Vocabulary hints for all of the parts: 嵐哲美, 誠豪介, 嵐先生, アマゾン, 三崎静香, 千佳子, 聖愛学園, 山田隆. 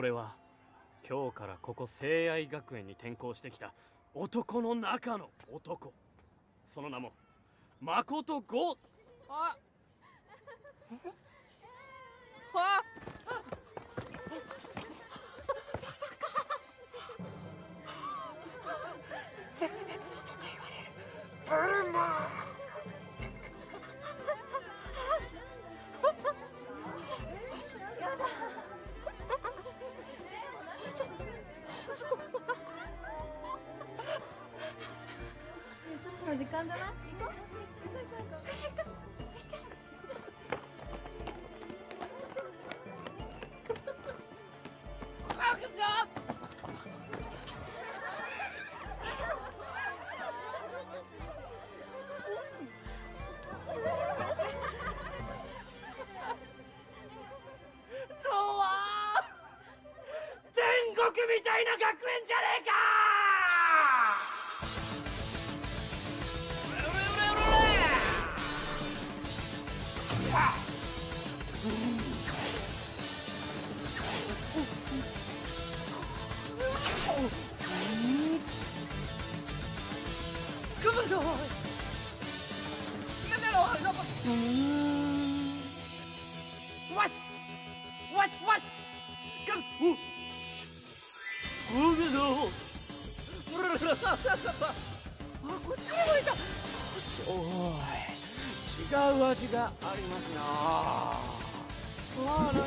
俺は今日からここ聖愛学園に転校してきた男の中の男、その名も誠剛。ああまさか絶滅したと言われるブルマー。そろそろ時間だな。行こう。みたいな学園じゃねえかクマさん。おめでとう。あ、こっちにもいた。おい、違う味がありますな。あ、ない。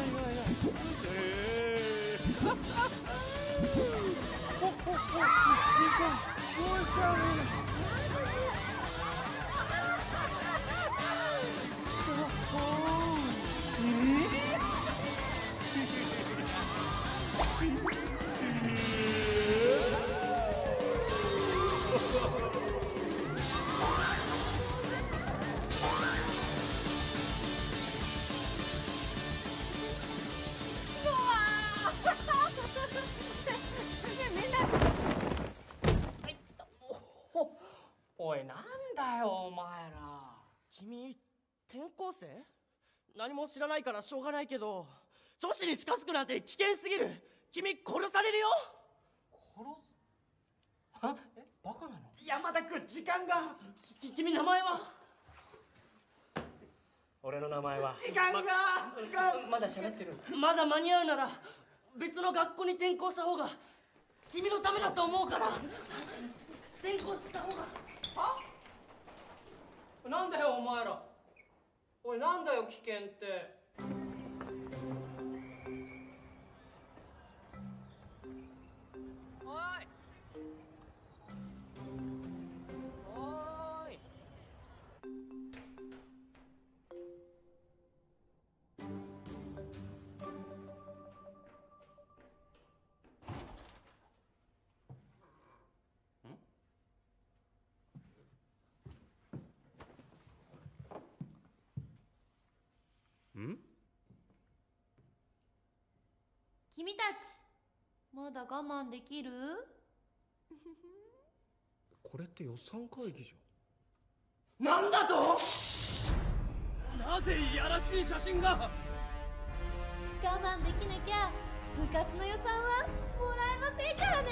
おい、なんだよお前ら。君、転校生？何も知らないからしょうがないけど、女子に近づくなんて危険すぎる。君、殺されるよ。殺す？え、バカなの？山田君、時間が。君、名前は？俺の名前は。時間が。まだ喋ってる。まだ間に合うなら別の学校に転校した方が君のためだと思うから。転校した方が。は？なんだよお前ら。おい、なんだよ危険って。おい。ん？君たち、まだ我慢できる？これって予算会議じゃん。なんだと？なぜいやらしい写真が。我慢できなきゃ部活の予算はもらえませんからね。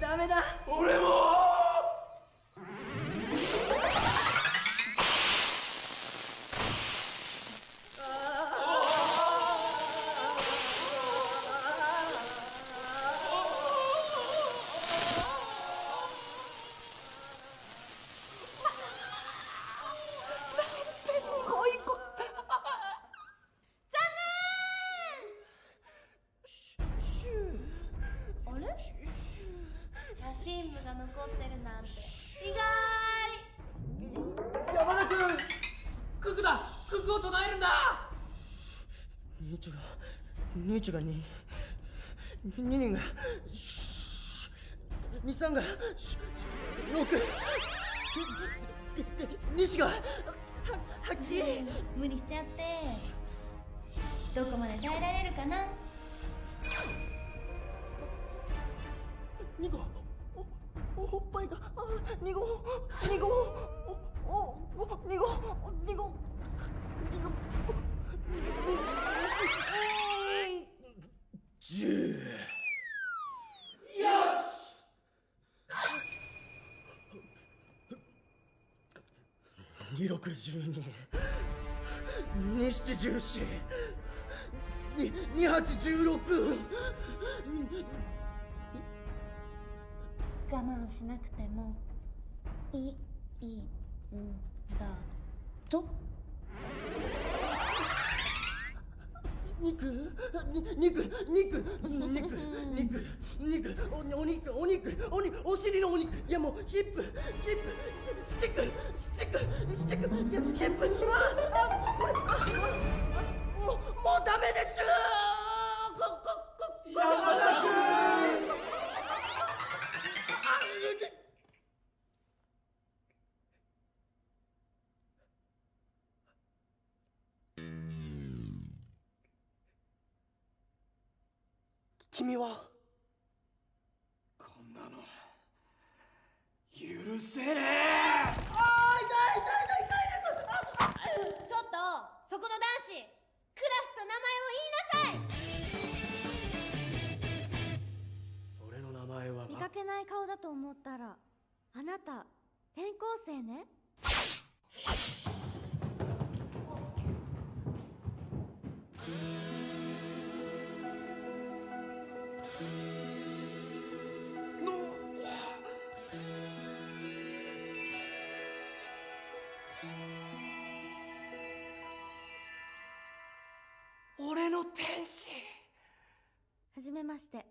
ダメだ。俺も。写真部が残ってるなんて意外。山田君、九九だ。九九を唱えるんだ。二一が二人が23が6西が8。無理しちゃってどこまで耐えられるかな。2個。もほっぱいが10。よし。261227142816。我慢しなくてもいいんだぞ。お尻のお肉、いやもうヒップスティック、ヒップ、もうダメですー。山田君。君はこんなの許せねえ。あ痛いです。ちょっとそこの男子、クラスと名前を言いなさい。俺の名前は見かけない顔だと思ったら、あなた転校生ね。はじめまして、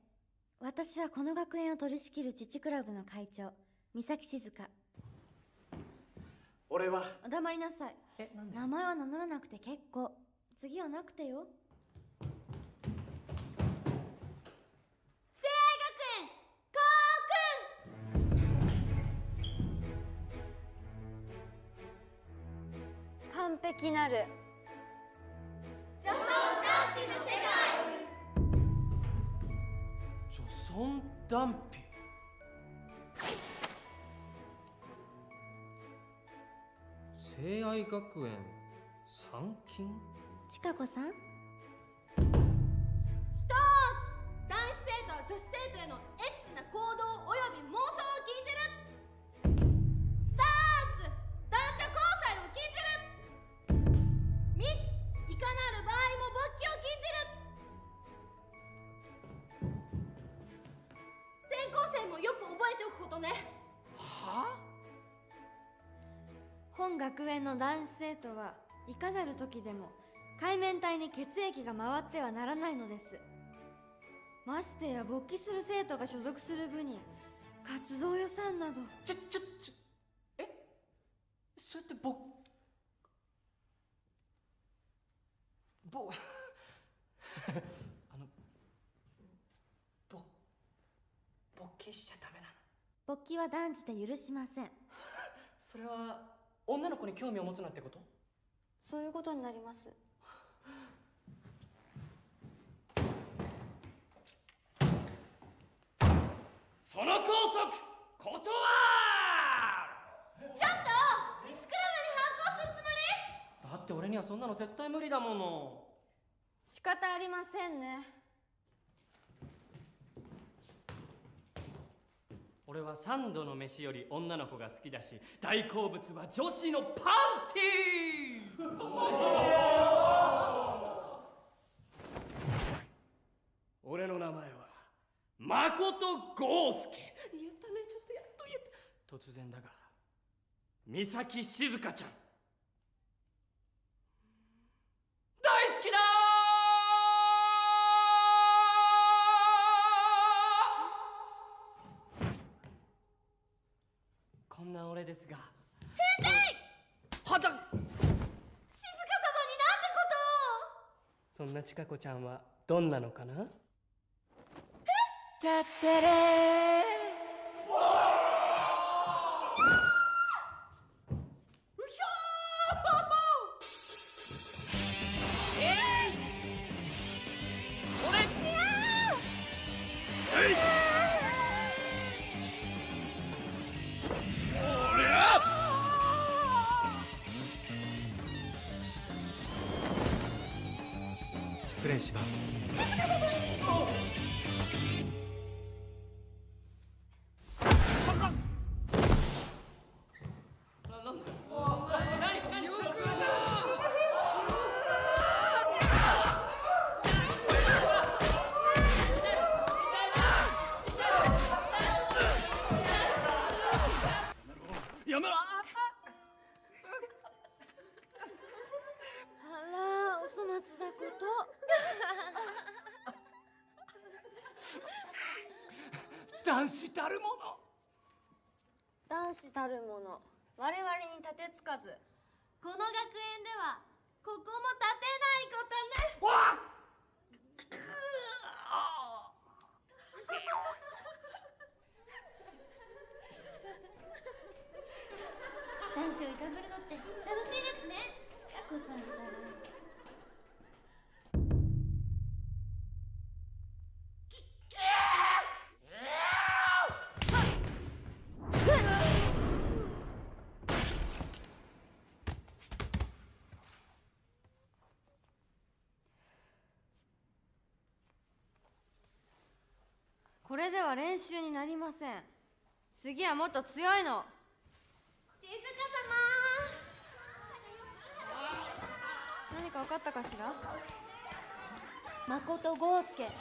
私はこの学園を取り仕切る自治クラブの会長、三崎静香。俺はお黙りなさい。名前は名乗らなくて結構、次はなくてよ。聖愛学園幸くん。完璧なる女尊男卑の世界。女尊男卑。聖愛学園参勤。千佳子さん。一つ、男子生徒は女子生徒へのエッチな行動および妄想を禁じる。本学園の男子生徒はいかなる時でも海綿体に血液が回ってはならないのです。ましてや勃起する生徒が所属する部に活動予算など。それって勃起しちゃダメなの？勃起は断じて許しません。それは女の子に興味を持つなってこと？そういうことになります。その校則断る。ちょっと、自治クラブに反抗するつもり？だって俺にはそんなの絶対無理だもの。仕方ありませんね。俺は3度の飯より女の子が好きだし、大好物は女子のパンティー。俺の名前は誠豪介。言ったね、ちょっとやっと言った。突然だが、三崎静香ちゃん大好きだー。こんな俺ですが変態。はだ静香様になんてことを。そんな千佳子ちゃんはどんなのかな。たってれー。うひょー。俺失礼します。静香様、やめろ。あら、お粗末だこと男子たるもの、男子たるもの、我々に立てつかず、この学園ではここも立てないことね。わっ男子をいたぶるのって楽しいですね、ちかこさんったら。これでは練習になりません。次はもっと強いの。静香様、何か分かったかしら。誠豪介、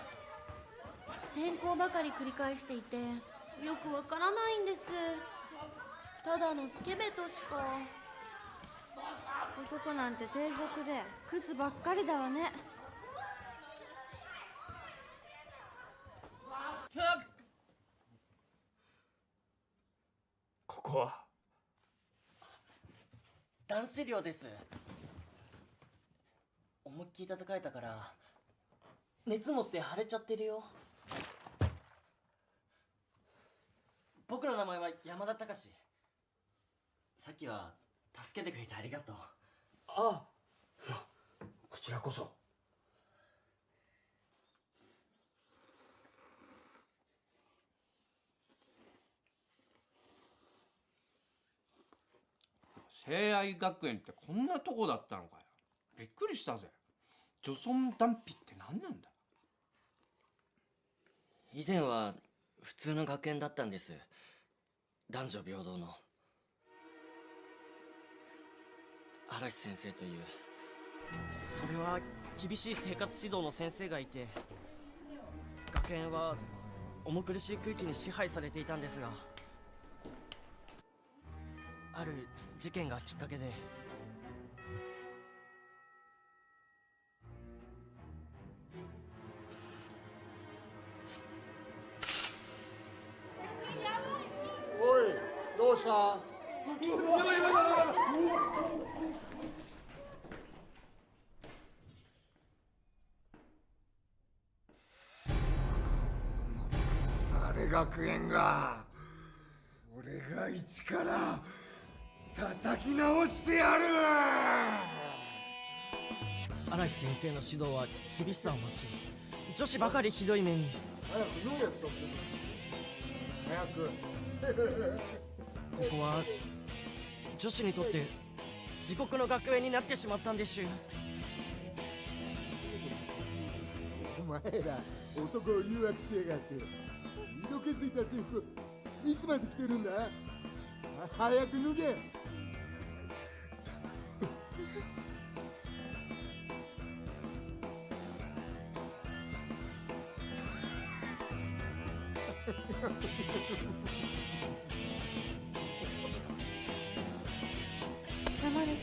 転校ばかり繰り返していてよく分からないんです。ただのスケベとしか。男なんて低俗でクズばっかりだわね。ここは男子寮です。思いっきり叩かれたから熱持って腫れちゃってるよ。僕の名前は山田隆。さっきは助けてくれてありがとう。ああ、こちらこそ。聖愛学園ってこんなとこだったのかよ。びっくりしたぜ。女尊男卑って何なんだ。以前は普通の学園だったんです。男女平等の。嵐先生という、それは厳しい生活指導の先生がいて、学園は重苦しい空気に支配されていたんですが、ある事件がきっかけで。おい、どうした？腐れ学園が、俺が一から叩き直してやる。嵐先生の指導は厳しさを増し、女子ばかりひどい目に。早く言うやつと。早く。ここは女子にとって地獄の学園になってしまったんでしゅ。お前ら男を誘惑しやがって、色気づいた制服いつまで着てるんだ。早く脱げ。邪魔です。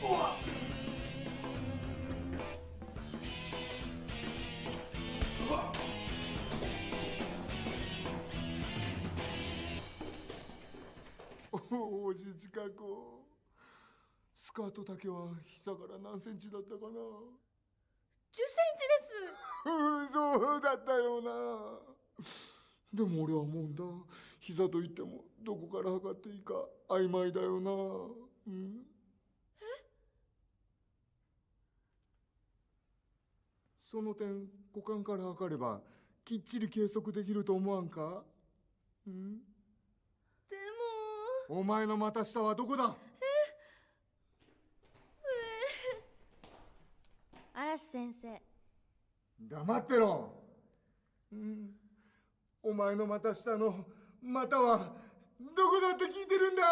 おじちかこ、スカート丈は膝から何センチだったかな。10センチです。そうだったよな。でも俺は思うんだ。膝といってもどこから測っていいか曖昧だよな。うん、え？その点股間から測ればきっちり計測できると思わんか？うん、でもお前の股下はどこだ？え？嵐先生、黙ってろ。うん、お前のまた下のまたはどこだって聞いてるんだ。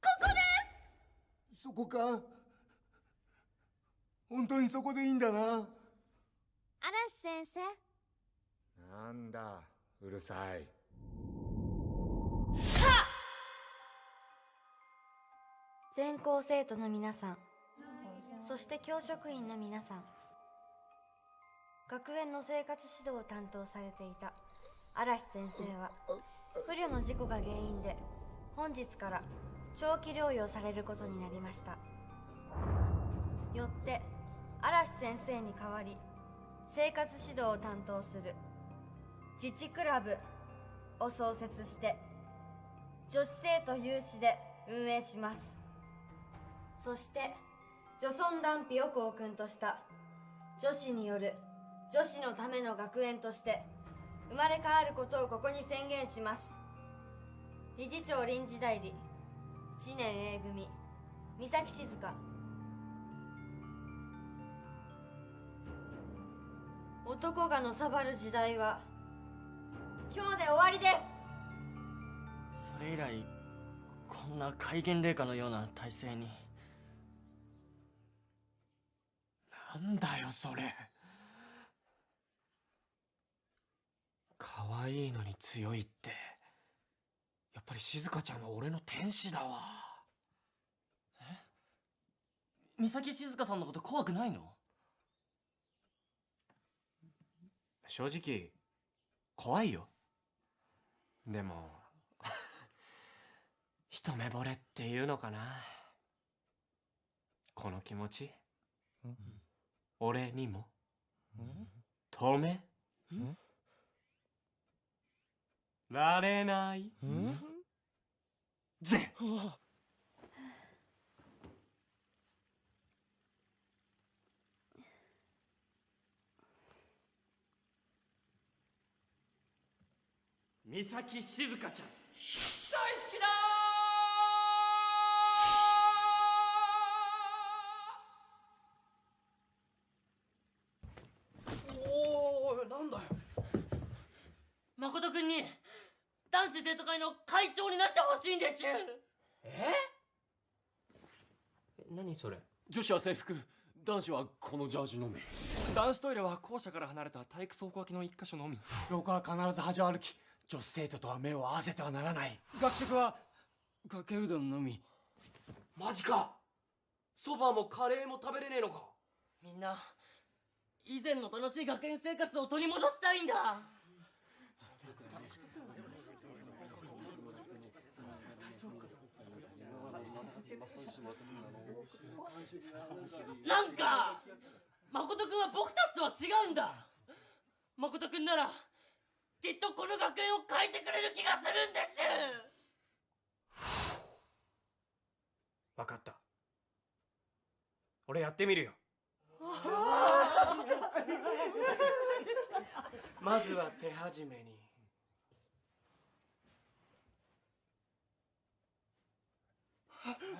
ここです。そこか。本当にそこでいいんだな、嵐先生。なんだうるさい。全校生徒の皆さん、そして教職員の皆さん、学園の生活指導を担当されていた嵐先生は不慮の事故が原因で本日から長期療養されることになりました。よって嵐先生に代わり生活指導を担当する自治クラブを創設して女子生徒有志で運営します。そして女尊男卑を校訓とした女子による女子のための学園として生まれ変わることをここに宣言します。理事長臨時代理知念 A 組三崎静香。男がのさばる時代は今日で終わりです。それ以来こんな戒厳令下のような体制に。なんだよそれ。可愛いのに強いってやっぱり静香ちゃんは俺の天使だわ。え？美咲静香さんのこと怖くないの？正直怖いよ。でも一目惚れっていうのかな、この気持ち、うん、俺にも、うん、止め、うん、られない、うん、ぜ美咲静香ちゃん大好きだー。誠君に男子生徒会の会長になってほしいんです。何それ。女子は制服、男子はこのジャージのみ。男子トイレは校舎から離れた体育倉庫脇の一箇所のみ。廊下は必ず端を歩き、女子生徒とは目を合わせてはならない。学食はかけうどんのみ。マジか。そばもカレーも食べれねえのか。みんな以前の楽しい学園生活を取り戻したいんだ。なんか誠君は僕たちとは違うんだ。誠君ならきっとこの学園を変えてくれる気がするんです。分かった、俺やってみるよ。まずは手始めに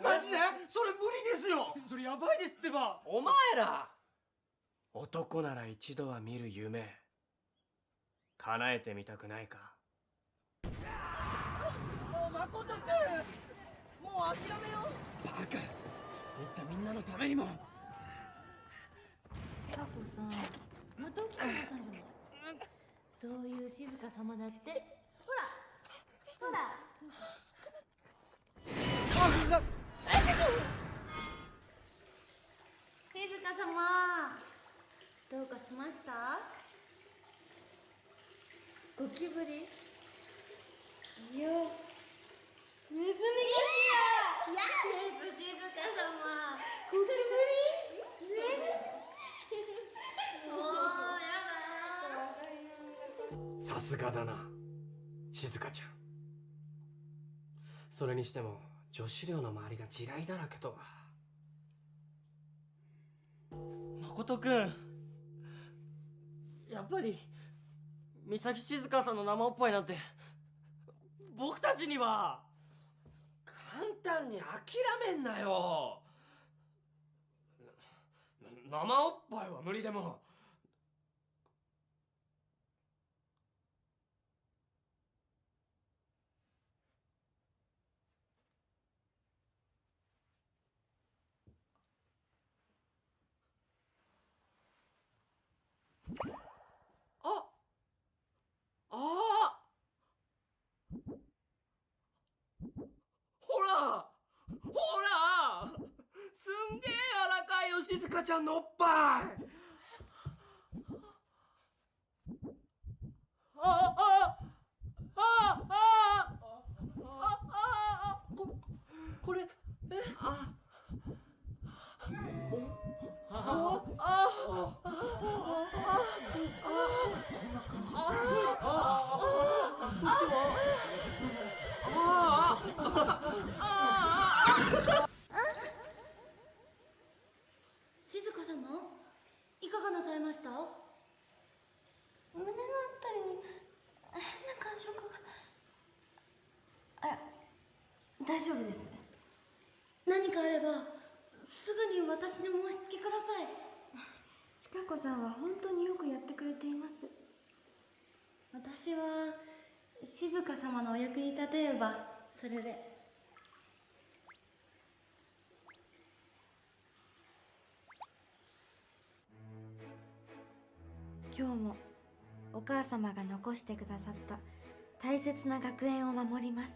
マジでそれ無理ですよ。それやばいですってば。お前ら男なら一度は見る夢叶えてみたくないか。もう誠君もう諦めよう。バカ、ちっといったみんなのためにも。千佳子さんまた起きてたんじゃない。そういう静香様だって。ほらほら静香様、どうかしました？ゴキブリ？いやネズミですよ。やだね、静香様。ゴキブリ？ネズミ？もうやだ。さすがだな静香ちゃん。それにしても女子寮の周りが地雷だらけとは。誠くん、やっぱり美咲静香さんの生おっぱいなんて僕たちには。簡単に諦めんなよ。生おっぱいは無理でも。すんげえ柔らかいよ、しずかちゃんのおっぱい。いかがなさいました？胸のあたりに変な感触が。あ、大丈夫です。何かあればすぐに私にお申し付けください。千佳子さんは本当によくやってくれています。私は静香様のお役に立てればそれで。今日もお母様が残してくださった大切な学園を守ります。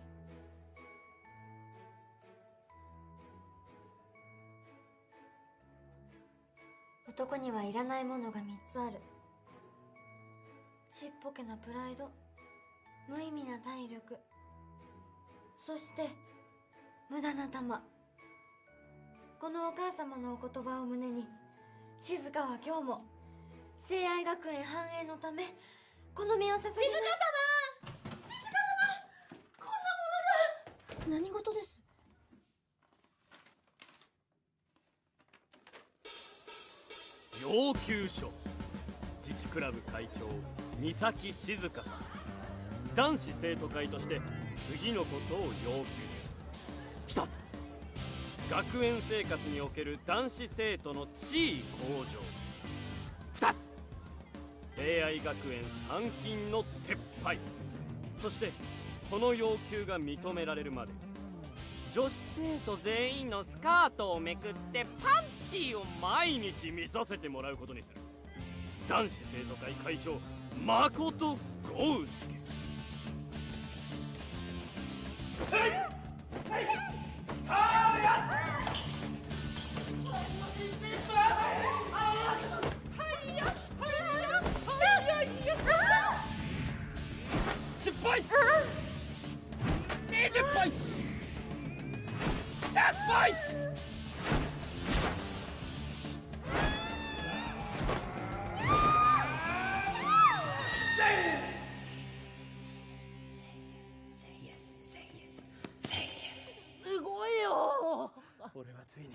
男にはいらないものが3つある。ちっぽけなプライド、無意味な体力、そして無駄な玉。このお母様のお言葉を胸に、静香は今日も聖愛学園繁栄のためこの身を捧げます。静香様、静香様、こんなものが。何事です？要求書、自治クラブ会長三崎静香さん、男子生徒会として次のことを要求する。1つ、学園生活における男子生徒の地位向上。2つ、聖愛学園参勤の撤廃。そしてこの要求が認められるまで女子生徒全員のスカートをめくってパンチを毎日見させてもらうことにする。男子生徒会会長誠豪介。俺はついに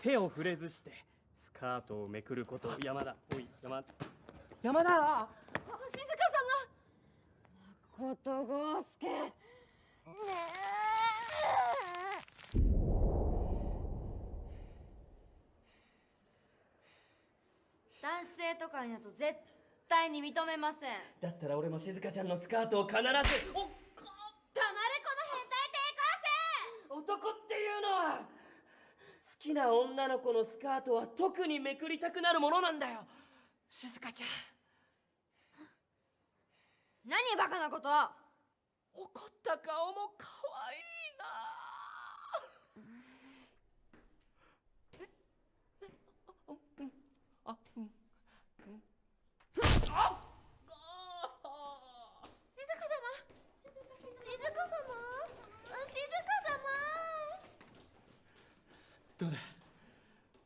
手を触れずしてスカートをめくることを。山田、おい、山田、静香様。誠豪介、ねえ。男子生徒会など絶対に認めません。だったら俺も静香ちゃんのスカートを必ず。おっ、黙れこの変態抵抗性。男っていうのは好きな女の子のスカートは特にめくりたくなるものなんだよ、静香ちゃん。何バカなこと。怒った顔も可愛いな。静香様、どうだ、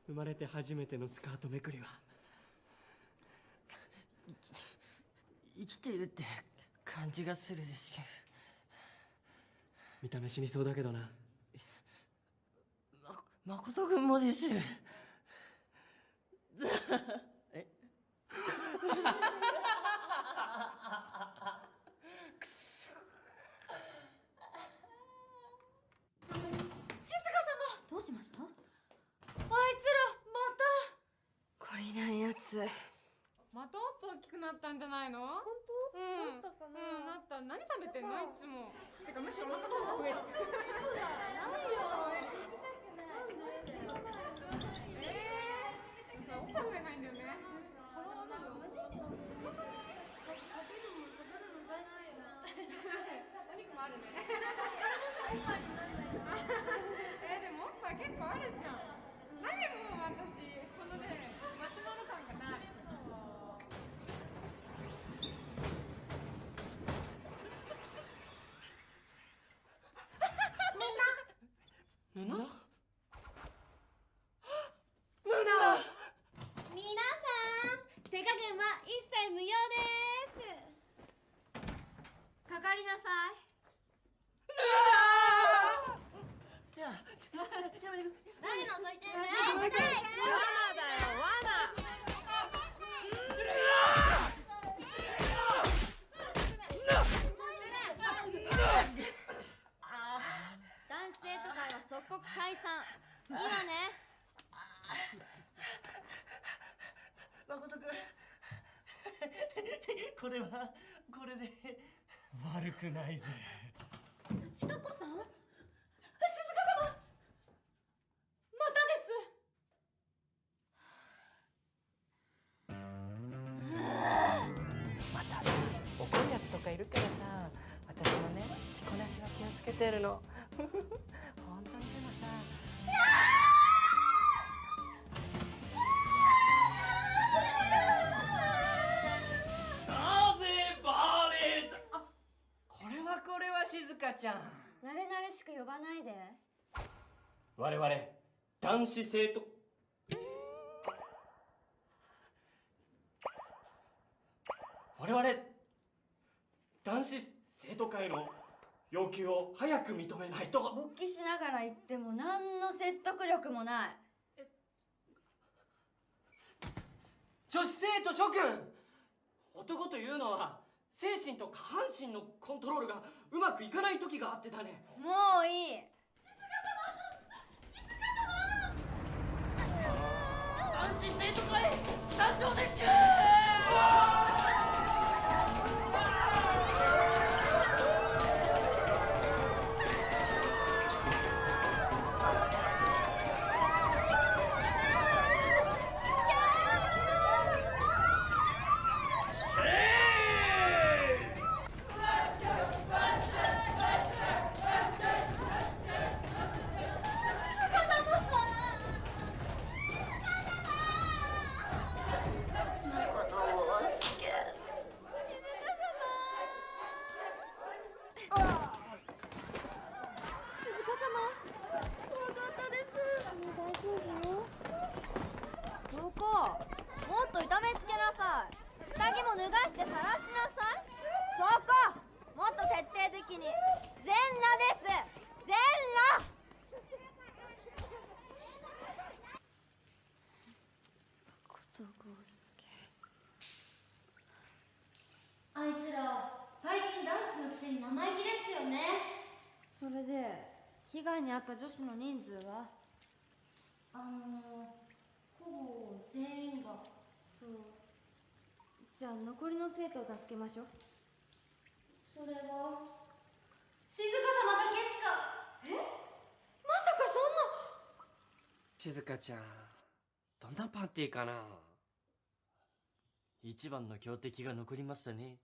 生まれて初めてのスカートめくりは。生きているって感じがするでしょ。見た目死にそうだけどな。誠君もです。えくそ。静香様、どうしました？あいつらまた。こ。またおっぱい大きくなったんじゃないの？本当？うん。なったかな？うん、なった。何食べてんの？いつも。てかむしろお腹の方が増える。そうだ。ないよ。おっぱい増えないんだよね。腹なの。食べるの大好きな。お肉もあるね。でもおっぱい結構あるじゃん。ないもん私。このねマシュマロ感がない。みんな、皆さん、手加減は一切無用です。かかりなさい。や誰のぞいてんだよ。罠だよ、罠。即刻解散。今ね。誠君、これはこれで悪くないぜ。千佳子さん、静香様、またです。また怒るやつとかいるからさ、私もね着こなしは気をつけてるの。本当にでもさ。なぜバレた。あ、これは静香ちゃん。慣れ慣れしく呼ばないで。我々男子生徒。我々男子生徒会の。要求を早く認めないと。勃起しながら言っても何の説得力もない。女子生徒諸君、男というのは精神と下半身のコントロールがうまくいかない時があってだね。もういい。静香様、男子生徒会誕生ですよ。被害に遭った女子の人数はほぼ全員が。そう。じゃあ残りの生徒を助けましょう。それは静香様だけしか。え、まさかそんな。静香ちゃん、どんなパンティーかな。一番の強敵が残りましたね。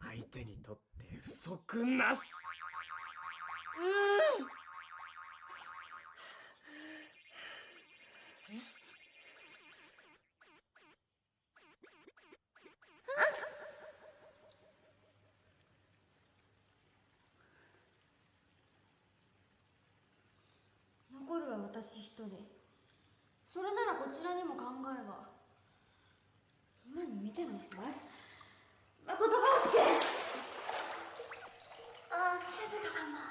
相手にとって不足なし。残るは私一人。それならこちらにも考えが。今に見てますわ。誠がおすけ。あ、静香様。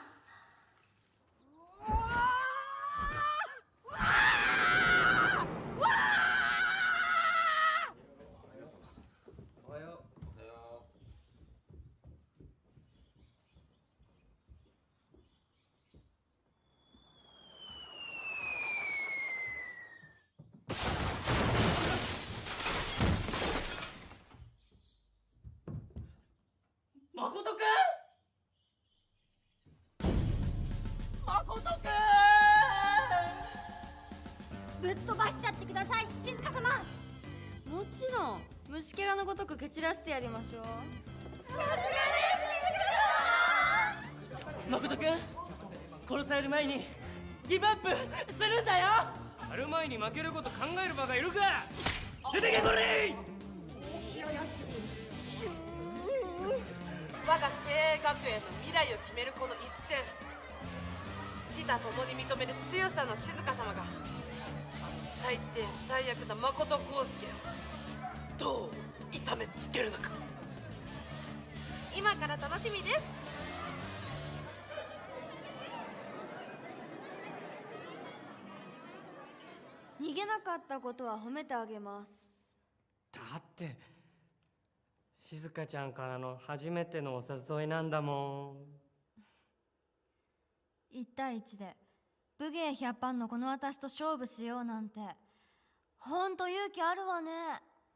誠くん、誠くん、ぶっ飛ばしちゃってください静香様。もちろん虫けらのごとく蹴散らしてやりましょう。さすがです静香様。誠くん、殺される前にギブアップするんだよ。やる前に負けること考える馬がいるか。出てけこれ。我が精鋭学園の未来を決めるこの一戦、自他ともに認める強さの静香様が最低最悪な誠浩介をどう痛めつけるのか、今から楽しみです。逃げなかったことは褒めてあげます。だって静香ちゃんからの初めてのお誘いなんだもん。1対1で武芸百般のこの私と勝負しようなんてほんと勇気あるわね。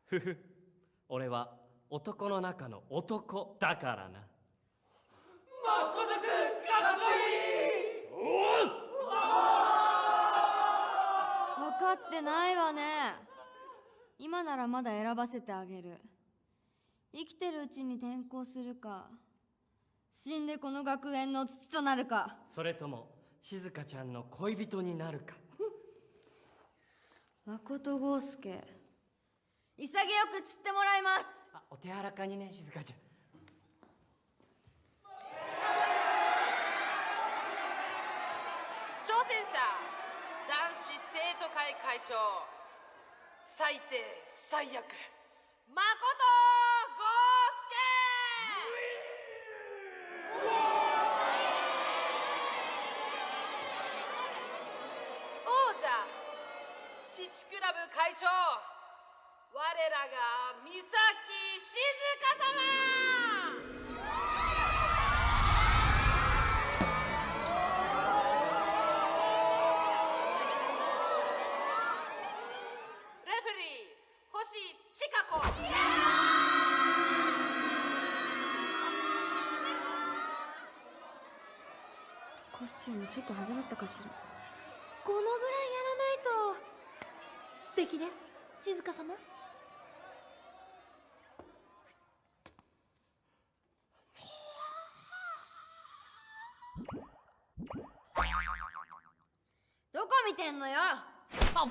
ふふ俺は男の中の男だからな。誠くんかっこいい。おお分かってないわね。今ならまだ選ばせてあげる。生きてるうちに転校するか、死んでこの学園の土となるか、それとも静香ちゃんの恋人になるか。誠豪介、潔く散ってもらいます。あ、お手柔らかにね静香ちゃん。挑戦者男子生徒会会長、最低最悪、誠豪介。王者父クラブ会長、我らが三崎静香様。コスチュームちょっと派手だったかしら。このぐらいやらないと。素敵です静香様。どこ見てんのよ。あっ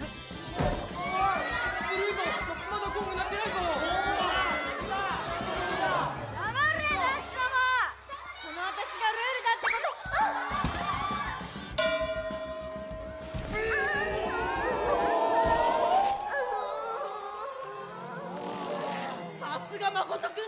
誠くんでしゅ。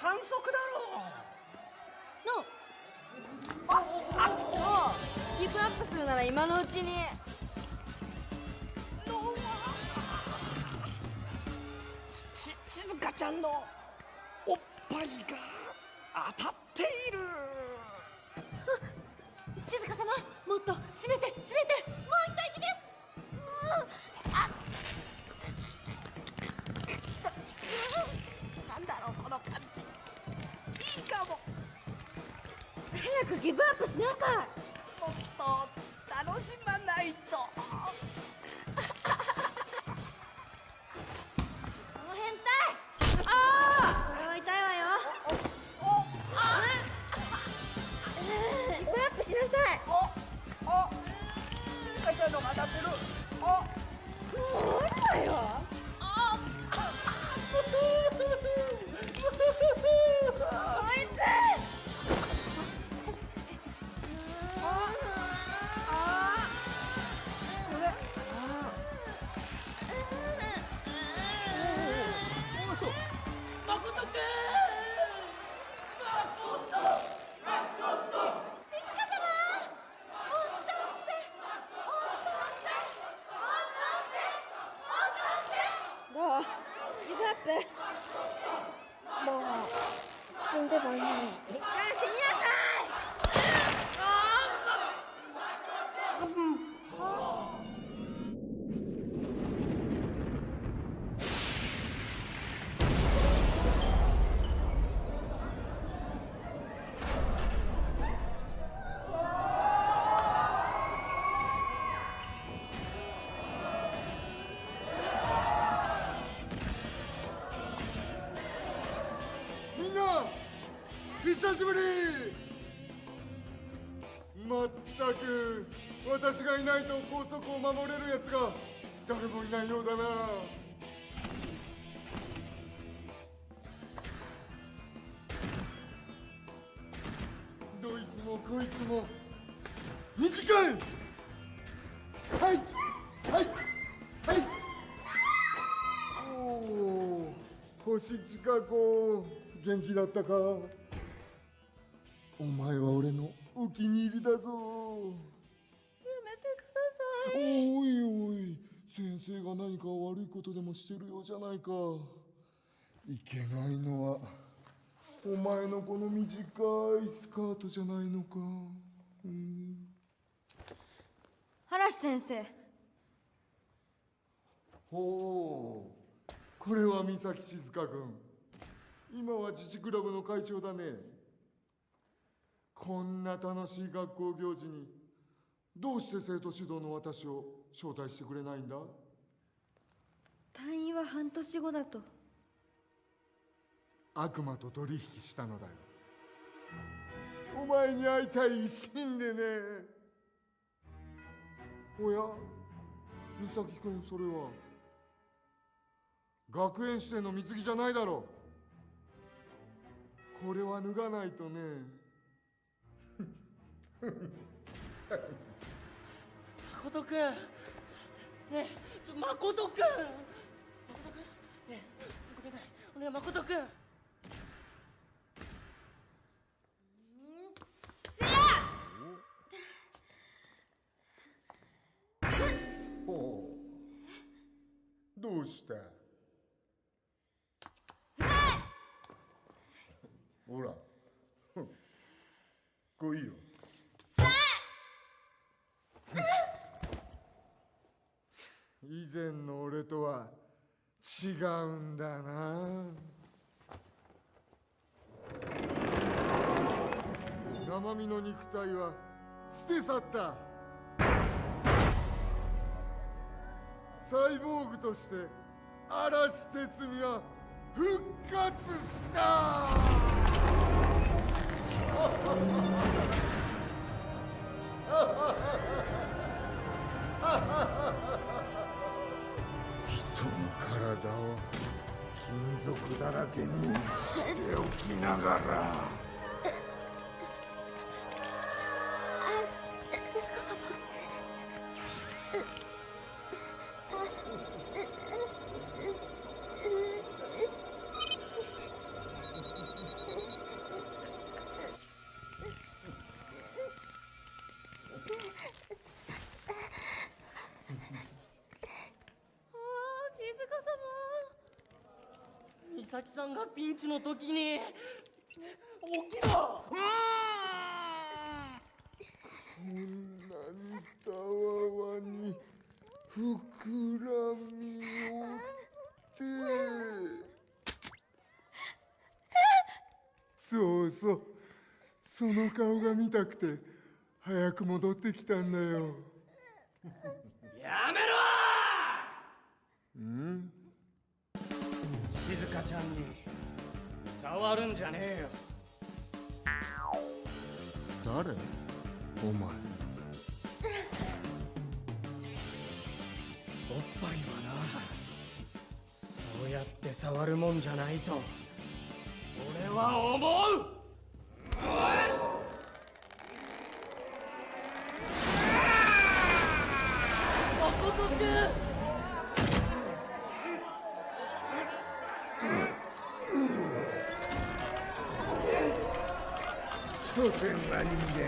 反則だろう。あっ、ギブアップするなら今のうちに。静香ちゃんのおっぱいが当たっている。静香様、もっと締めて締めて、もう一息です。あっ、なんだろうこの感じ。いいかも。早くギブアップしなさい。もっと楽しまないと。この変態。ああ、それは痛いわよ。ギブアップしなさい。おかちゃんの当たってる。もういいわよ。こいつ。もいい。さあ死になさい。久しぶり。まったく私がいないと校則を守れるやつが誰もいないようだな。どいつもこいつも短い。はいはいはい。おお、星千香子、元気だったか。お前は俺のお気に入りだぞ。やめてください。おいおい、先生が何か悪いことでもしてるようじゃないか。いけないのはお前のこの短いスカートじゃないのか。嵐先生。ほう、これは三崎静香君。今は自治クラブの会長だね。こんな楽しい学校行事にどうして生徒指導の私を招待してくれないんだ。退院は半年後だと。悪魔と取引したのだよ。お前に会いたい一心でね。おや、美咲くん、それは学園指定の水着じゃないだろう。これは脱がないとね。誠くん、ねえ、ちょ、誠くん、ねえ、お願い、誠くん。おお、どうした。ほら、こいいよ。以前の俺とは違うんだな。生身の肉体は捨て去った。サイボーグとして嵐哲美は復活した。人の体を金属だらけにしておきながら。静香様。美咲さんがピンチの時に起きろ。こんなにたわわに膨らみをってそうそう、その顔が見たくて早く戻ってきたんだよ。やめろ。ん？静香ちゃんに触るんじゃねえよ。誰？お前。おっぱいはな、そうやって触るもんじゃないと俺は思う。誠君。所詮は人間。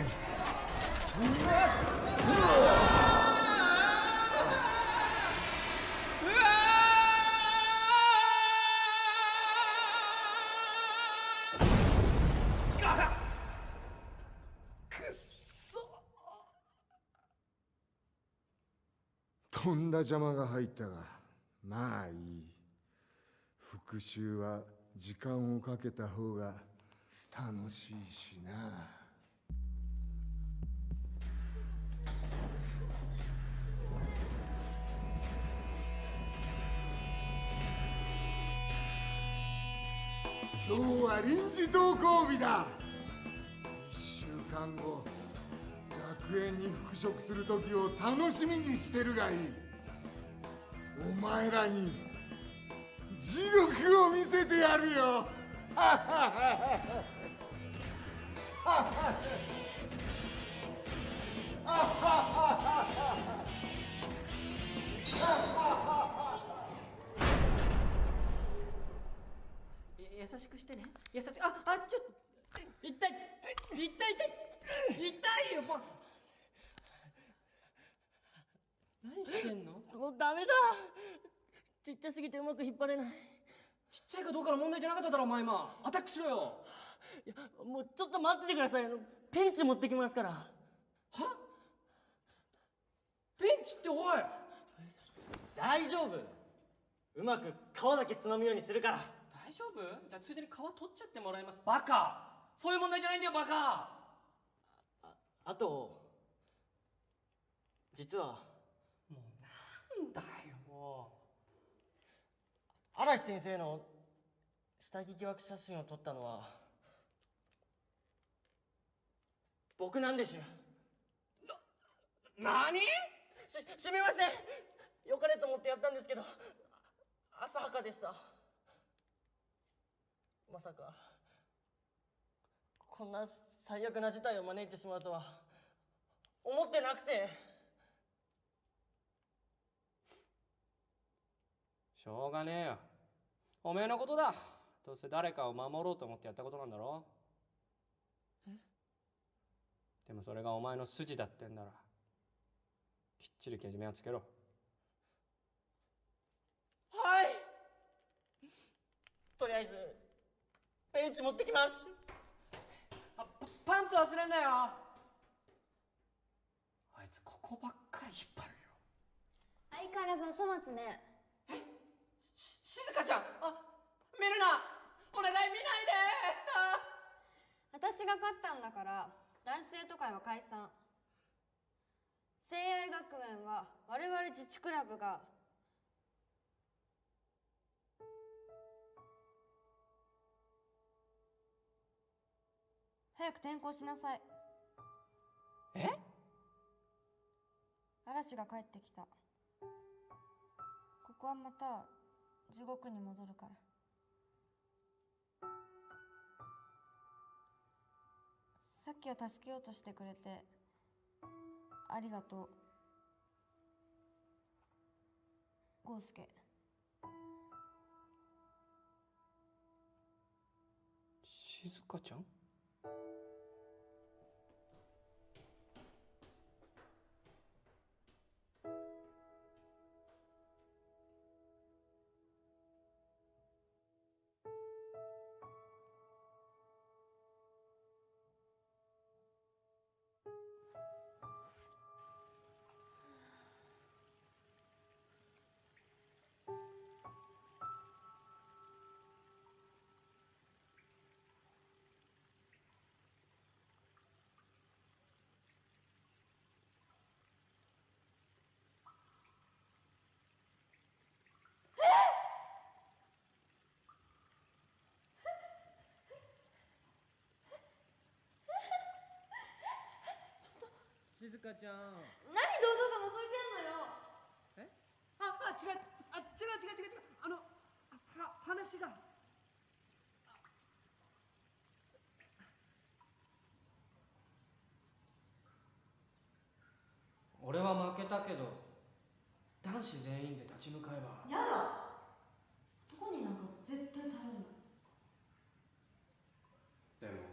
とんだ邪魔が入ったがまあいい。復讐は時間をかけた方が楽しいしな。今日は臨時登校日だ。1週間後、学園に復職する時を楽しみにしてるがいい。お前らに地獄を見せてやるよ。優しくしてね。優しく。ちょっと痛い痛い痛い痛いよ。何してんの？もうダメだ。ちっちゃすぎてうまく引っ張れない。ちっちゃいかどうかの問題じゃなかっただろお前今。アタックしろよ。いやもうちょっと待っててください。ペンチ持ってきますから。は？ペンチっておい。大丈夫。うまく皮だけつまむようにするから。大丈夫？じゃあついでに皮取っちゃってもらいます。バカ。そういう問題じゃないんだよバカ。あと実はもうなんだよもう。嵐先生の下着疑惑写真を撮ったのは僕なんですよ。何？すみません。良かれと思ってやったんですけど浅はかでした。まさかこんな最悪な事態を招いてしまうとは思ってなくて。しょうがねえよ。おめえのことだ。どうせ誰かを守ろうと思ってやったことなんだろ。え？でもそれがお前の筋だってんならきっちりけじめをつけろ。はい。とりあえずベンチ持ってきます。パンツ忘れんなよ。あいつここばっかり引っ張るよ。相変わらずお粗末ね。えっ、静香ちゃん。見るな。お願い見ないで。私が勝ったんだから男性都会は解散。聖愛学園は我々自治クラブが早く転校しなさい。え？嵐が帰ってきた。ここはまた地獄に戻るから。さっきは助けようとしてくれてありがとうゴースケ。静香ちゃん？静香ちゃん、何堂々と覗いてんのよ。え？違う、話が。俺は負けたけど男子全員で立ち向かえば。やだ、男になんか絶対頼む。でも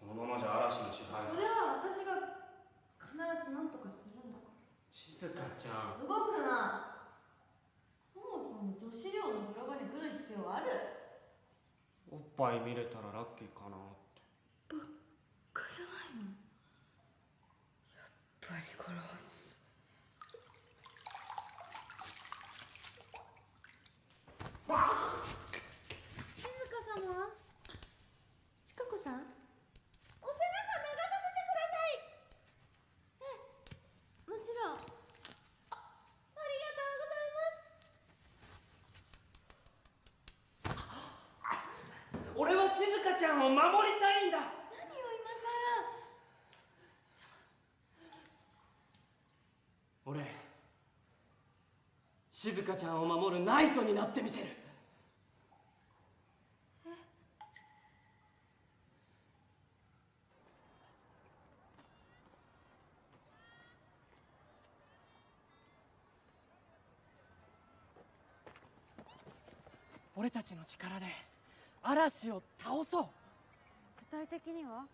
このままじゃ嵐の支配。それは私が必ず何とかするんだから。静香ちゃん、動くな。そもそも女子寮の風呂場に来る必要ある？おっぱい見れたらラッキーかなってばっかじゃないの。やっぱりこれは静香ちゃんを守るナイトになってみせる。俺たちの力で嵐を倒そう。具体的には？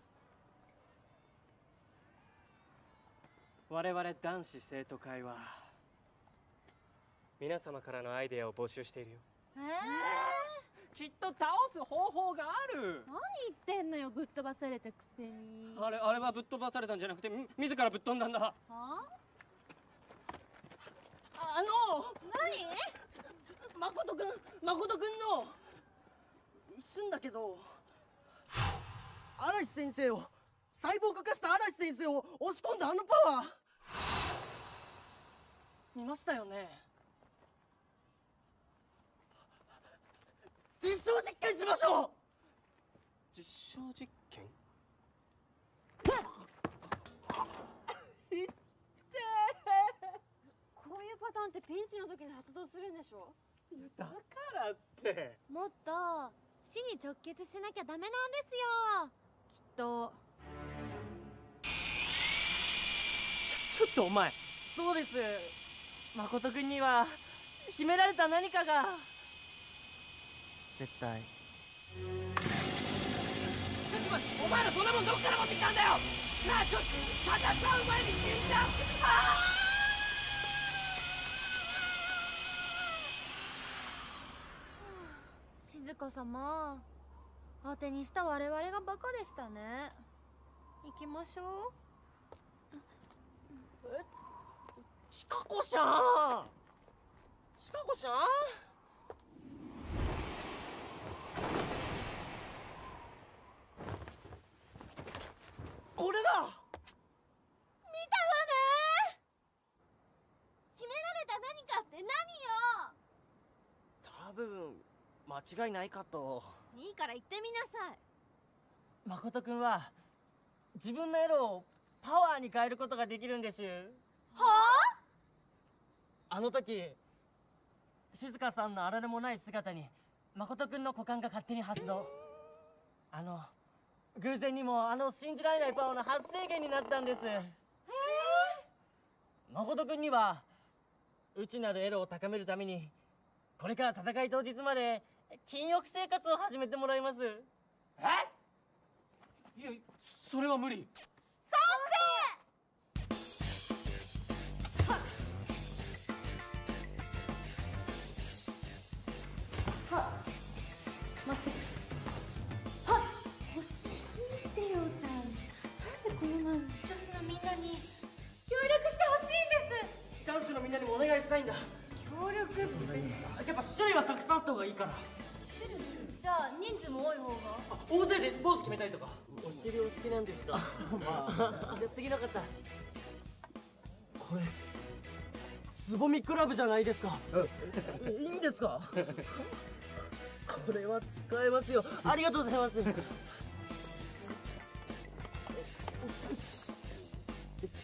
我々男子生徒会は皆様からのアイデアを募集しているよ。きっと倒す方法がある。何言ってんのよ、ぶっ飛ばされたくせに。あれはぶっ飛ばされたんじゃなくて、自らぶっ飛んだんだ。はあ？何？誠くんの一瞬だけど、嵐先生を、細胞化した嵐先生を押し込んだあのパワー見ましたよね。実証実験しましょう。実証実験？いってー。こういうパターンってピンチの時に発動するんでしょ？だからってもっと死に直結しなきゃダメなんですよ、きっと。ちょっとお前。そうです、誠君には秘められた何かが。絶対。お前らそんなもんどっから持ってきたんだよ。なあ、ちょっと戦う前に死んじゃう。ああ、静香様、当てにした我々がバカでしたね。行きましょう。ちかこちゃん。これだ。見たわね。秘められた何かって何よ。多分間違いないかと。いいから言ってみなさい。誠君は自分のエロをパワーに変えることができるんです。はあ？あの時静香さんのあられもない姿に誠君の股間が勝手に発動。偶然にも信じられないパワーの発生源になったんです。誠君には内なるエロを高めるために、これから戦い当日まで禁欲生活を始めてもらいます。え？いや、それは無理。賛成！はっ、まっすぐ。はっ、欲しすぎてよ、ちゃん。なんでこんな女子のみんなに協力してほしいんです。男子のみんなにもお願いしたいんだ。協力ってやっぱ種類はたくさんあった方がいいから。種類？じゃあ人数も多い方が。大勢でポーズ決めたりとか。お尻お好きなんですか？じゃあ次の方。これつぼみクラブじゃないですか。いいんですか？これは使えますよ。ありがとうございます。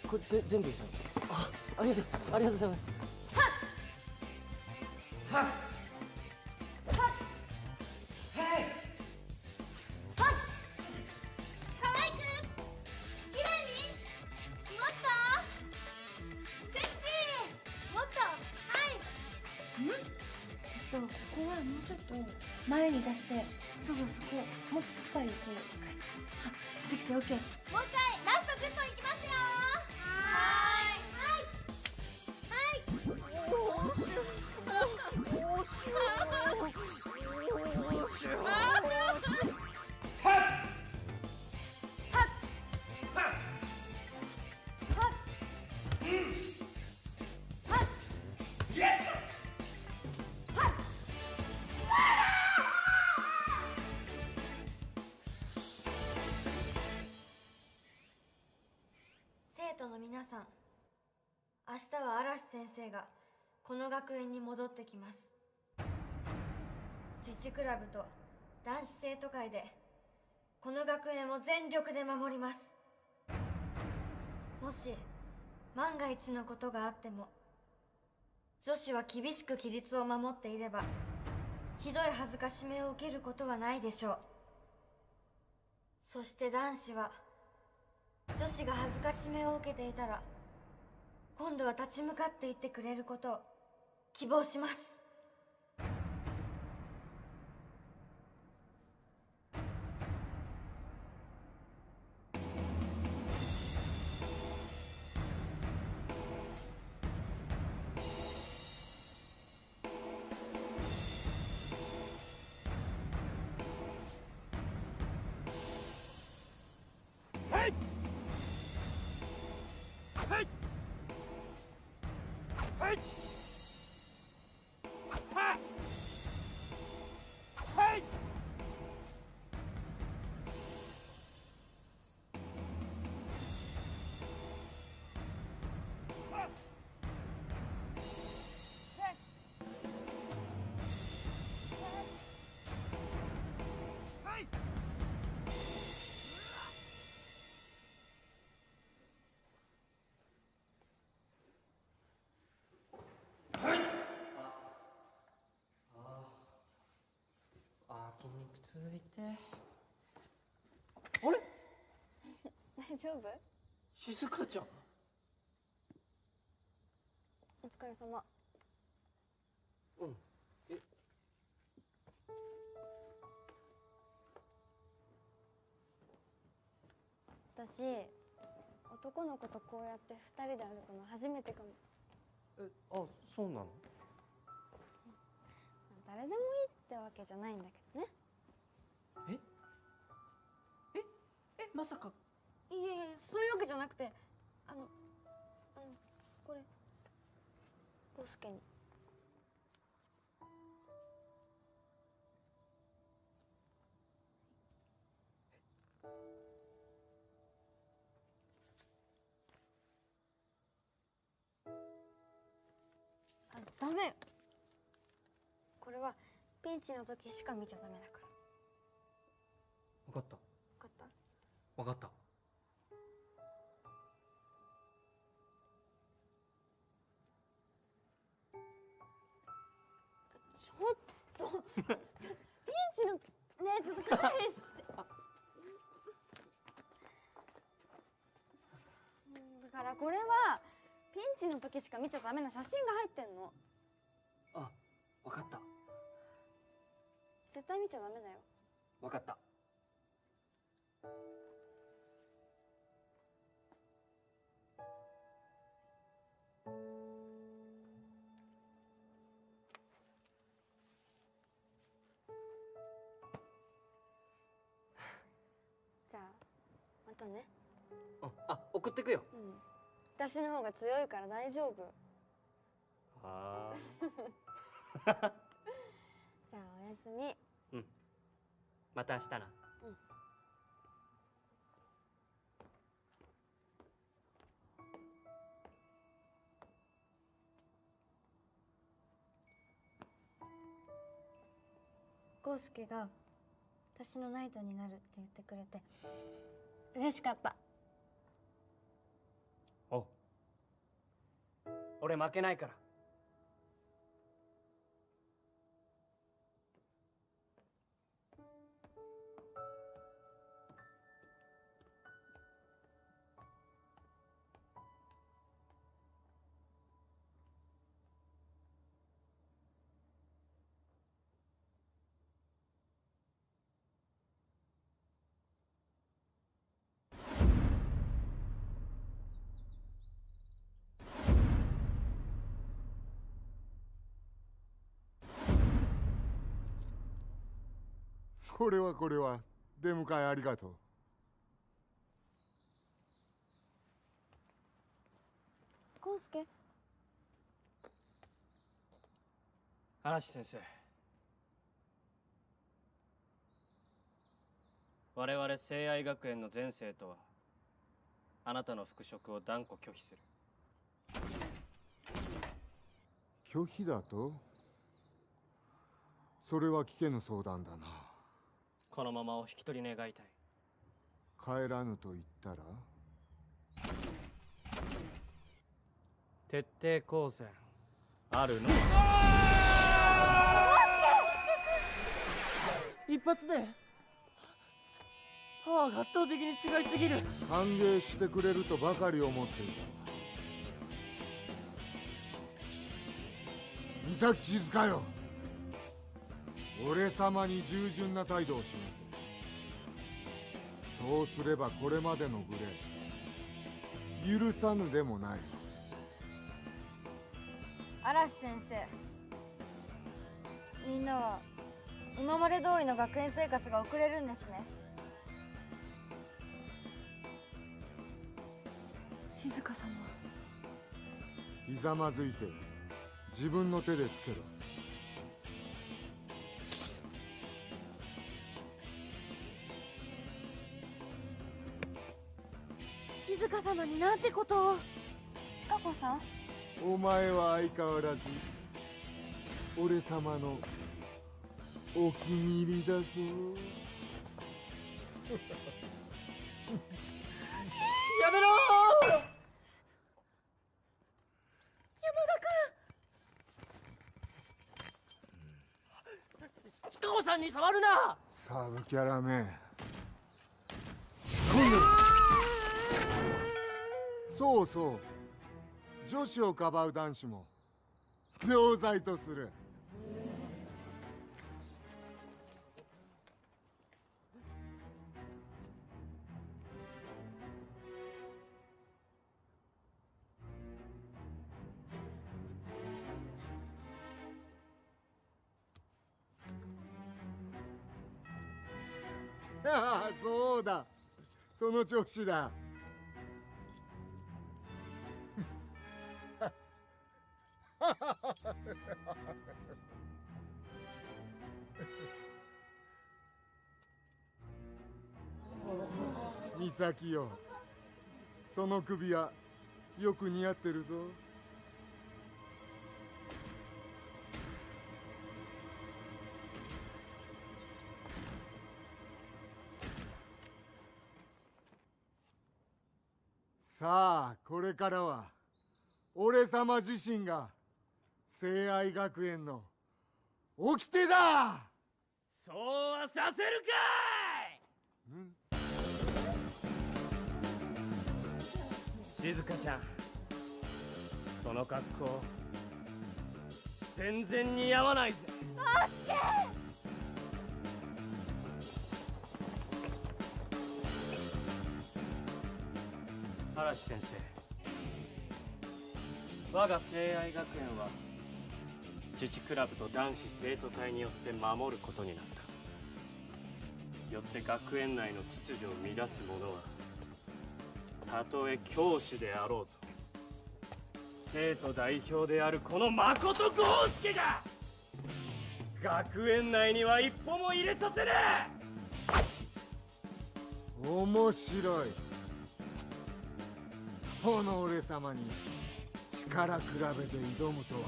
これ全部いいですか？ありがとうございます。はっはっはいはっ、可愛く綺麗に、もっとセクシー、もっと愛。ん？ここはもうちょっと前に出して、そうそこもっぱいこう、はっ、セクシー OK。 もう一回ラスト10本いきますよ。生徒の皆さん、明日は嵐先生がこの学園に戻ってきます。自治クラブと男子生徒会でこの学園を全力で守ります。もし万が一のことがあっても、女子は厳しく規律を守っていればひどい辱めを受けることはないでしょう。そして男子は女子が辱めを受けていたら今度は立ち向かっていってくれることを希望します。筋肉痛いて。あれ大丈夫？静香ちゃん。お疲れ様。うん。え。私、男の子とこうやって二人で歩くの初めてかも。え、あ、そうなの？誰でもいいってわけじゃないんだけどね。え、まさか。いやそういうわけじゃなくて、これコウスケに。あ、ダメよ、これはピンチの時しか見ちゃダメだから。分かった。分かった。ちょっとピンチのねえ、ちょっと勘弁して。だからこれはピンチの時しか見ちゃダメな写真が入ってんの。あ、分かった。絶対見ちゃダメだよ。分かった。じゃあまたね。あ、送ってくよ。うん、私の方が強いから大丈夫。はあ。じゃあおやすみ。うん。また明日な。うん。康介が私のナイトになるって言ってくれて嬉しかった。俺負けないから。これは出迎えありがとう。康介、嵐先生、我々聖愛学園の全生徒はあなたの復職を断固拒否する。拒否だと？それは危険の相談だな。このままお引き取り願いたい。帰らぬと言ったら徹底抗戦、あるの。一発でパワーが圧倒的に違いすぎる。歓迎してくれるとばかり思っていた。三崎静香よ、俺様に従順な態度を示せ。そうすればこれまでのグレー許さぬでもない。嵐先生、みんなは今まで通りの学園生活が送れるんですね。静香様、ひざまずいて自分の手でつけろ。静香様になんてことを。千佳子さん、お前は相変わらず俺様のお気に入りだぞ。やめろー。山田君、千佳子さんに触るな。サブキャラめ、すこんでる。そうそう、女子をかばう男子も良罪とする。ああ、そうだ、その調子だ。美咲よ、その首輪よく似合ってるぞ。さあ、これからは俺様自身が聖愛学園の掟だ。そうはさせるかい。静香ちゃん、その格好全然似合わないぜ。助け、嵐先生、我が聖愛学園は自治クラブと男子生徒会によって守ることになった。よって学園内の秩序を乱す者はたとえ教師であろうと生徒代表であるこの誠豪介が学園内には一歩も入れさせねえ。面白い、この俺様に力比べて挑むとはな。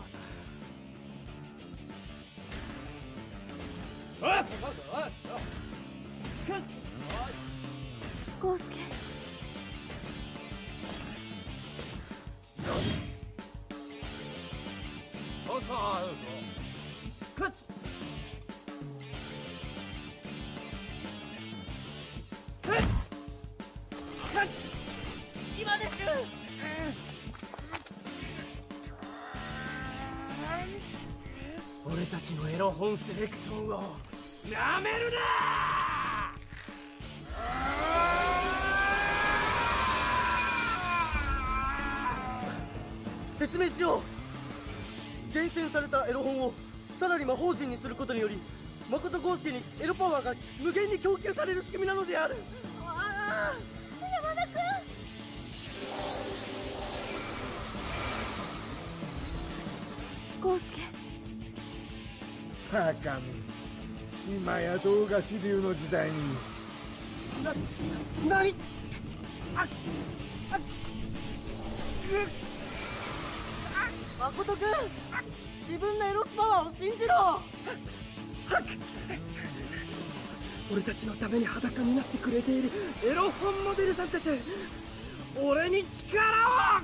豪介、今でしゅ。俺たちのエロ本セレクションをなめるな。説明しよう。厳選されたエロ本をさらに魔法陣にすることにより、誠豪介にエロパワーが無限に供給される仕組みなのである。ああ、山田君、豪介、バカめ、今や動画主流の時代になに誠君、自分のエロスパワーを信じろ。俺たちのために裸になってくれているエロ本モデルさんたち、俺に力を。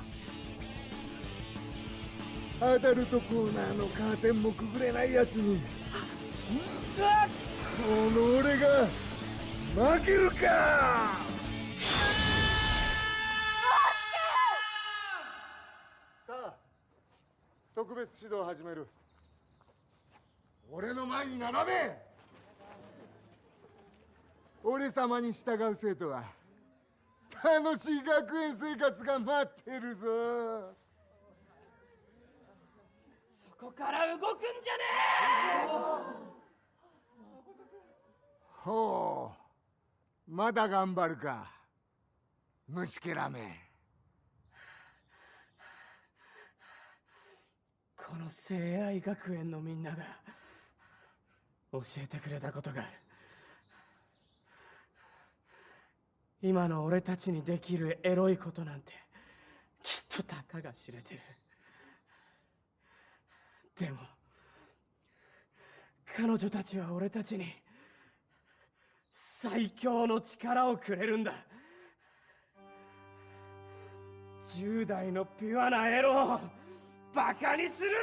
アダルトコーナーのカーテンもくぐれないやつにこの俺が負けるか。さあ特別指導始める。俺の前に並べ。俺様に従う生徒は楽しい学園生活が待ってるぞ。そこから動くんじゃねえ。ほう、まだ頑張るか虫けらめ。この聖愛学園のみんなが教えてくれたことがある。今の俺たちにできるエロいことなんてきっとたかが知れてる。でも彼女たちは俺たちに最強の力をくれるんだ。10代のピュアなエロをバカにするな。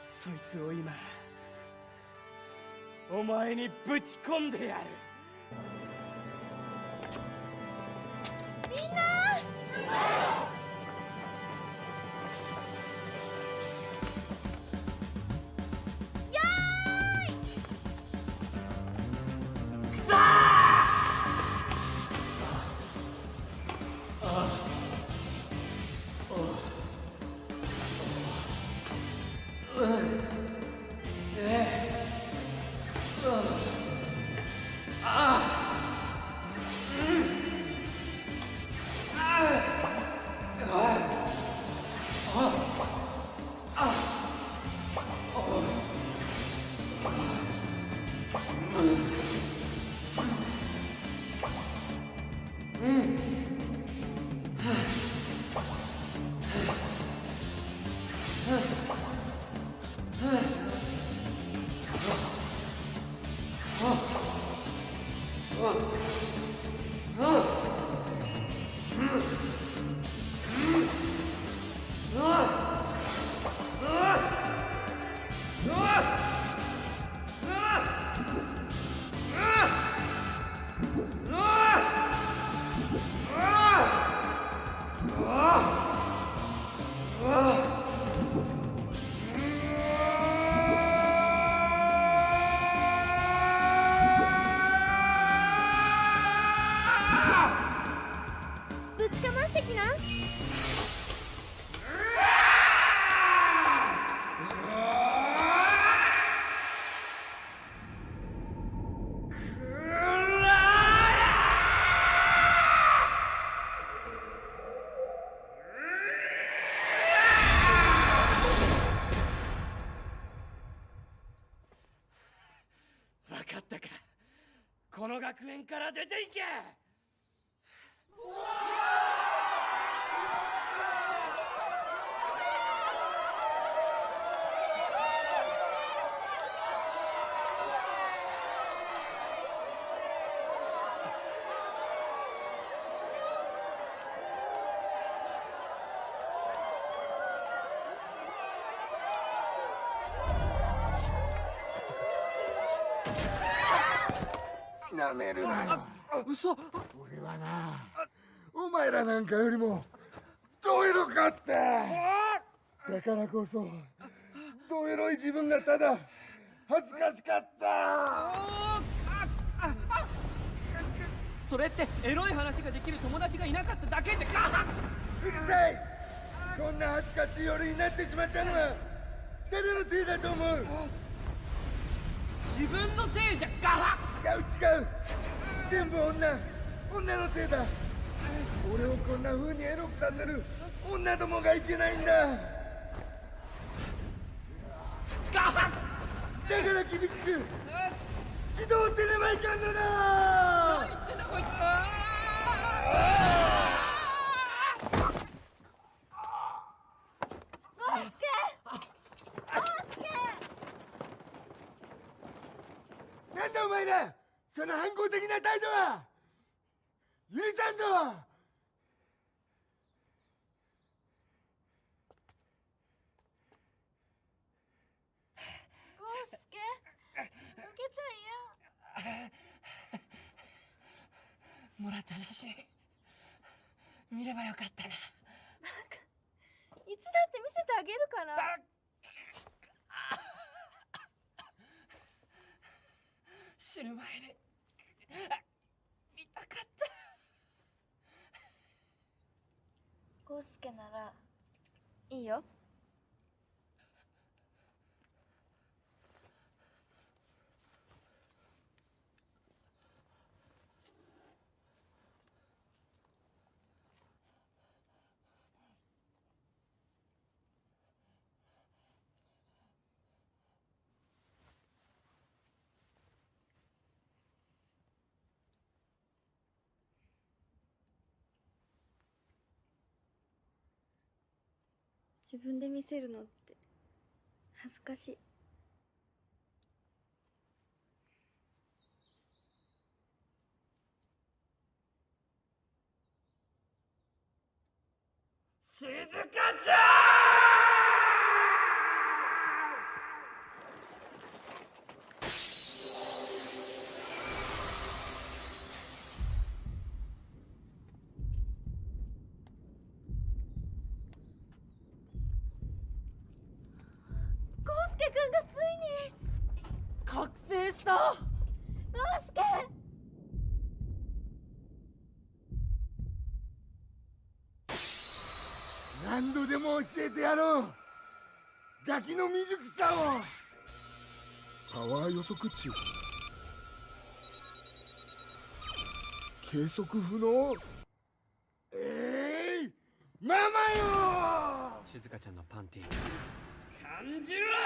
そいつを今お前にぶち込んでやる。みんな学園から出ていけ。やめるなよ。嘘。俺はな、お前らなんかよりもドエロかった。だからこそドエロい自分がただ恥ずかしかった。それってエロい話ができる友達がいなかっただけじゃ。うるさい。こんな恥ずかしい夜になってしまったのは誰のせいだと思う。自分のせいじゃ。違う、全部女のせいだ。俺をこんな風にエロくさせる女どもがいけないんだ。だから厳しく指導せねばいかんのだ。何言ってんだこいつ。なんだお前ら、その反抗的な態度は許さんぞ。もらった写真見ればよかったな。なんかいつだって見せてあげるから。死ぬ前に見たかった。康介ならいいよ。自分で見せるのって恥ずかしい。静香ちゃ何度でも教えてやろう、ガキの未熟さを。パワー予測値、計測不能。ママよ。静香ちゃんのパンティ感じるわ。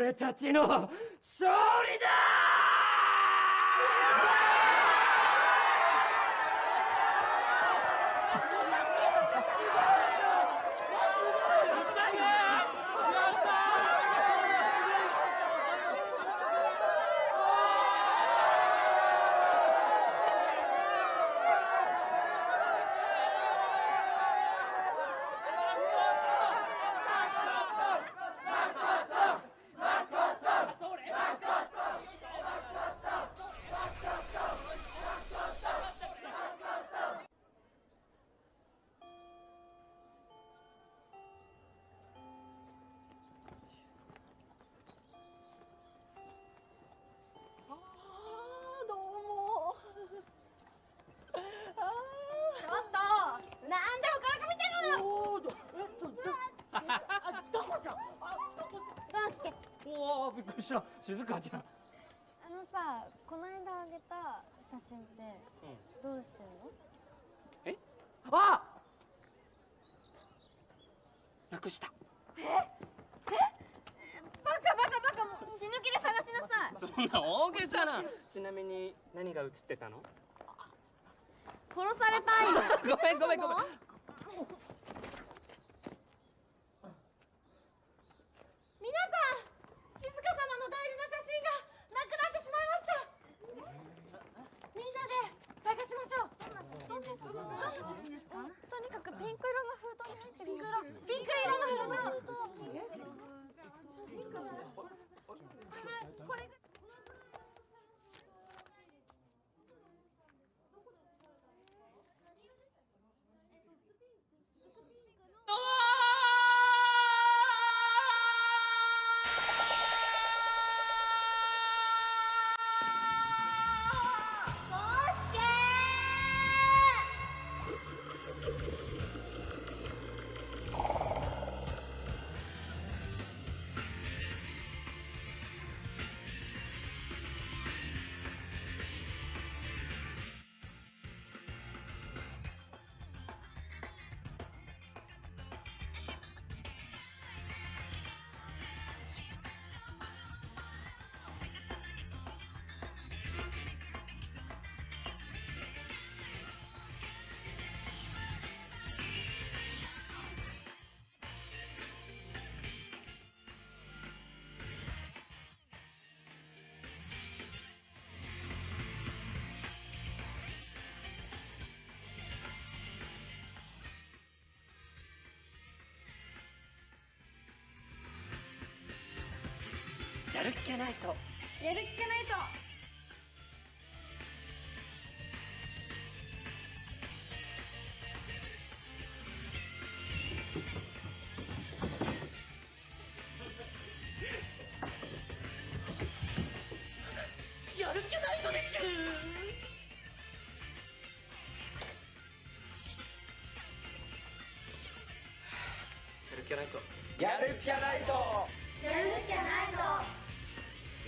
俺たちの勝利だ静香ちゃん、さ、この間あげた写真ってどうしてるの？え？ああ、なくした。え？え？バカバカバカ、もう死ぬ気で探しなさい。そんな大げさな。ちなみに何が写ってたの？殺されたいの。ごめん。気がないとやる気がないと。やる気ないとでしゅ。やるっきゃないと、やるっきゃないと、やるっきゃないと、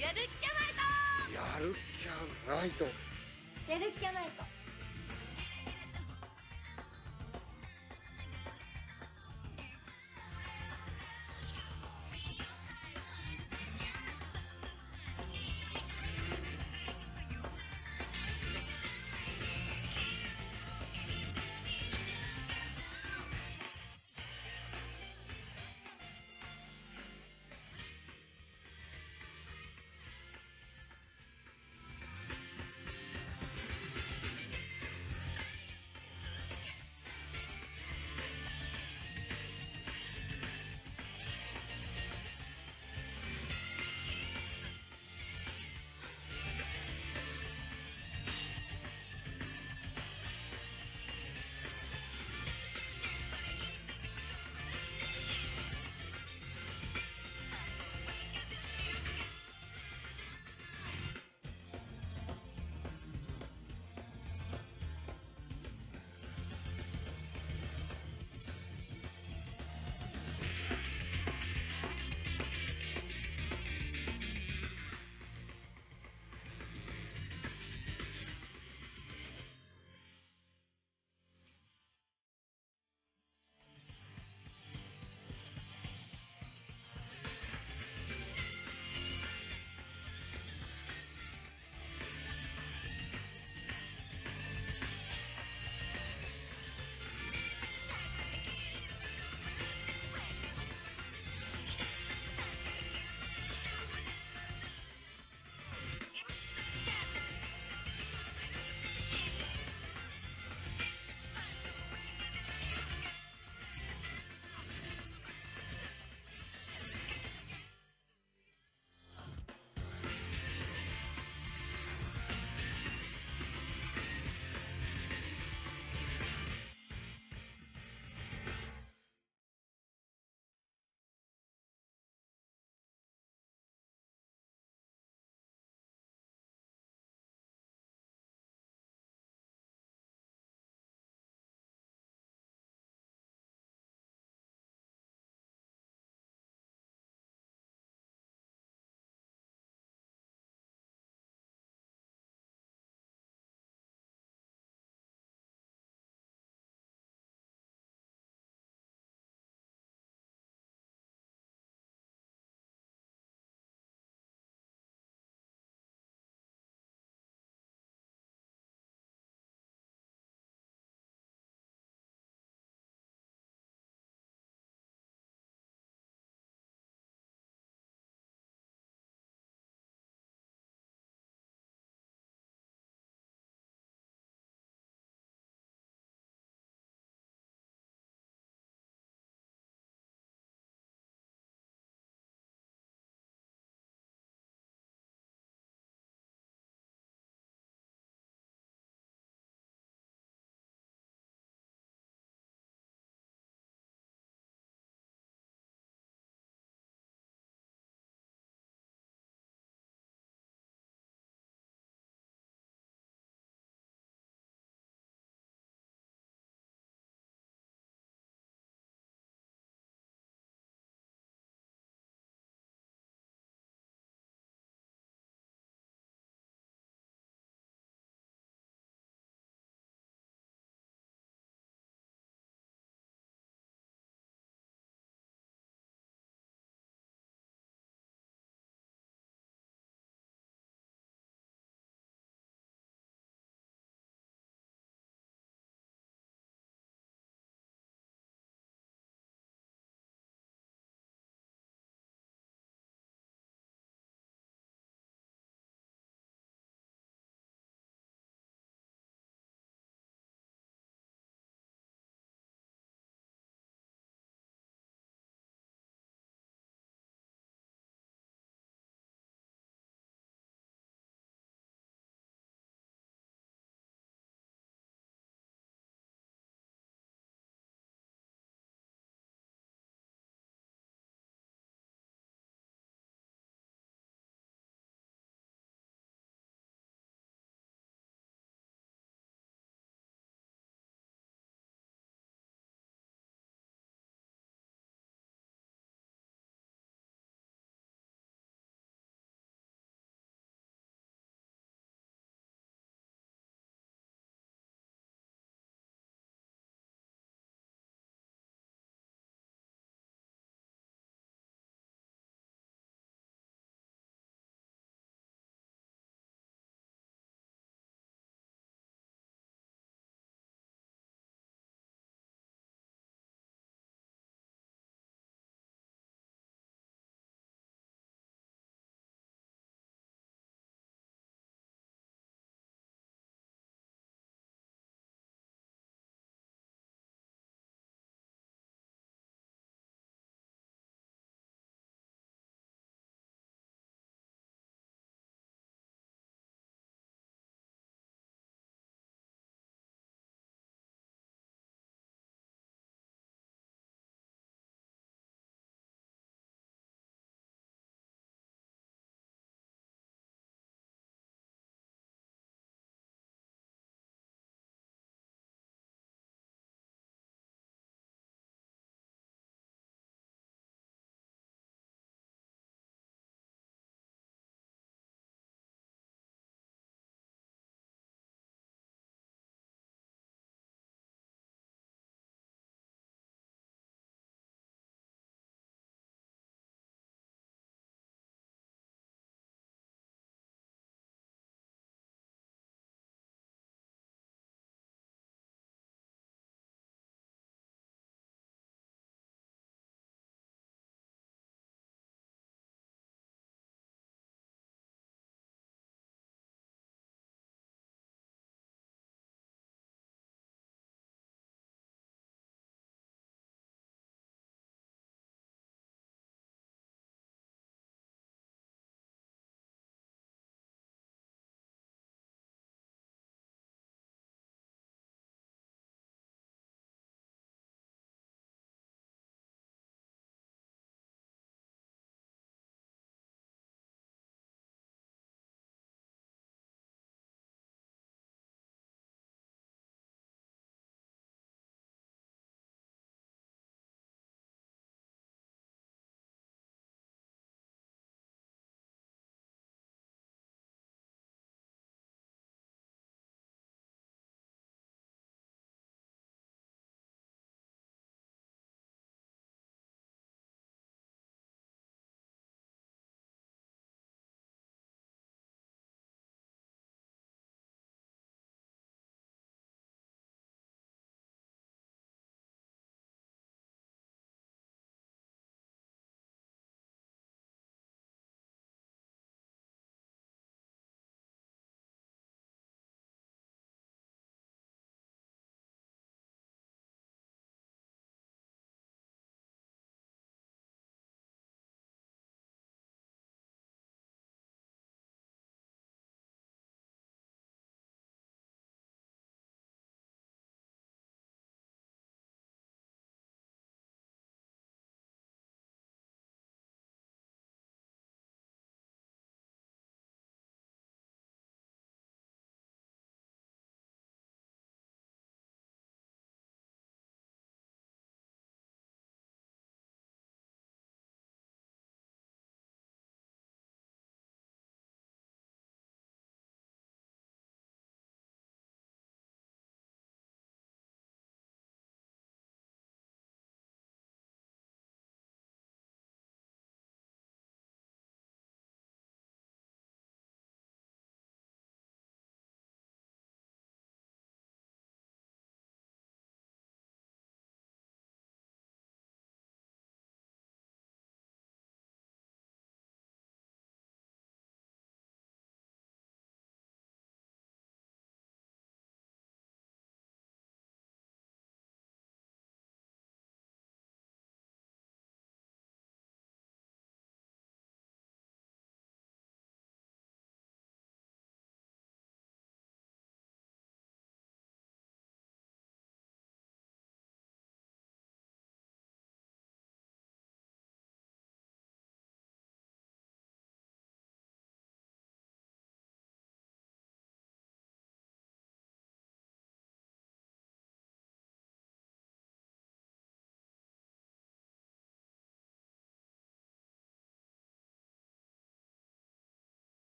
やるっきゃないと、やるっきゃないと、やるっきゃないと。